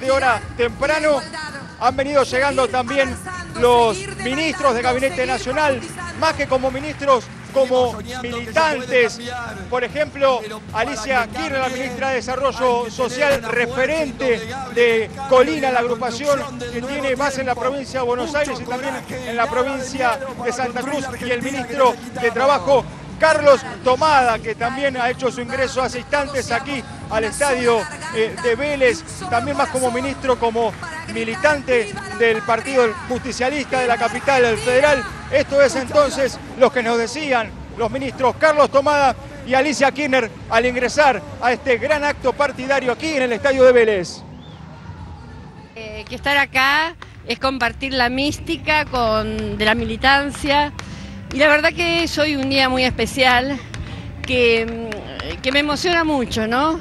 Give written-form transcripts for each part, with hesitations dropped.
desde hora temprano. Han venido llegando también los ministros de Gabinete Nacional, más que como ministros, como militantes. Por ejemplo, Alicia Kirchner, la ministra de Desarrollo Social, referente de Colina, la agrupación que tiene más en la provincia de Buenos Aires y también en la provincia de Santa Cruz, y el ministro de Trabajo, Carlos Tomada, que también ha hecho su ingreso hace instantes aquí al Estadio de Vélez, también más como ministro, como militante del Partido Justicialista de la capital federal. Esto es entonces lo que nos decían los ministros Carlos Tomada y Alicia Kirchner al ingresar a este gran acto partidario aquí en el Estadio de Vélez. Que estar acá es compartir la mística de la militancia, y la verdad que es hoy un día muy especial que me emociona mucho, ¿no?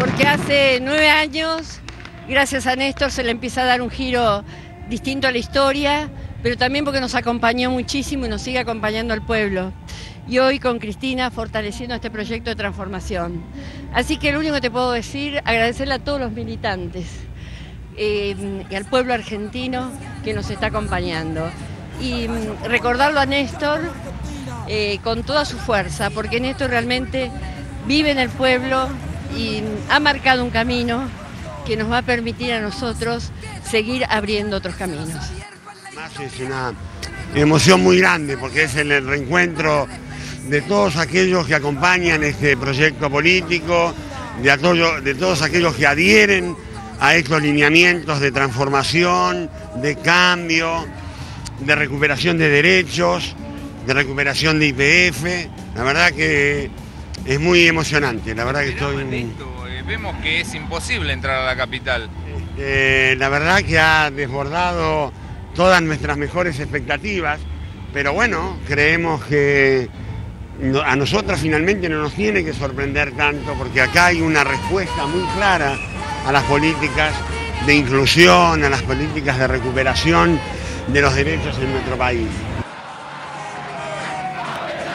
Porque hace 9 años, gracias a Néstor, se le empieza a dar un giro distinto a la historia, pero también porque nos acompañó muchísimo y nos sigue acompañando al pueblo. Y hoy con Cristina fortaleciendo este proyecto de transformación. Así que lo único que te puedo decir, agradecerle a todos los militantes y al pueblo argentino que nos está acompañando. Y recordarlo a Néstor con toda su fuerza, porque Néstor realmente vive en el pueblo y ha marcado un camino que nos va a permitir a nosotros seguir abriendo otros caminos. Es una emoción muy grande porque es el reencuentro de todos aquellos que acompañan este proyecto político, de todos aquellos que adhieren a estos lineamientos de transformación, de cambio, de recuperación de derechos, de recuperación de YPF. La verdad que es muy emocionante, la verdad que estoy... Vemos que es imposible entrar a la capital. La verdad que ha desbordado todas nuestras mejores expectativas, pero bueno, creemos que a nosotros finalmente no nos tiene que sorprender tanto, porque acá hay una respuesta muy clara a las políticas de inclusión, a las políticas de recuperación de los derechos en nuestro país.